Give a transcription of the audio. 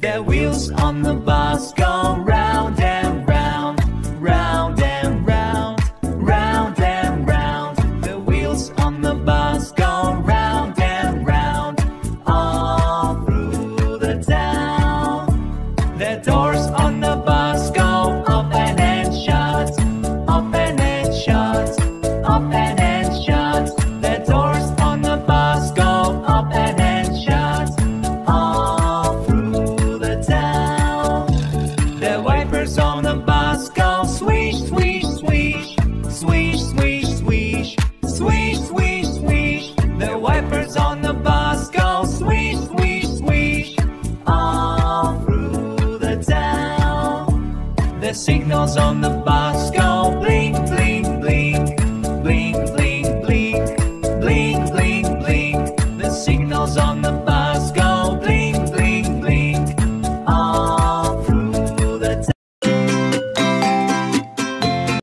The wheels on the bus go round and round, round and round, round and round. The wheels on the bus go round and round, all through the town. The doors on the bus go open and shut, open and shut, open and shut. The doors on the bus go open and shut, all through the town. The wipers on the bus go swish, swish, swish, swish, swish, swish, swish, swish, swish. The wipers on the bus go swish, swish, swish, all through the town. The signals on the bus go blink, blink, blink.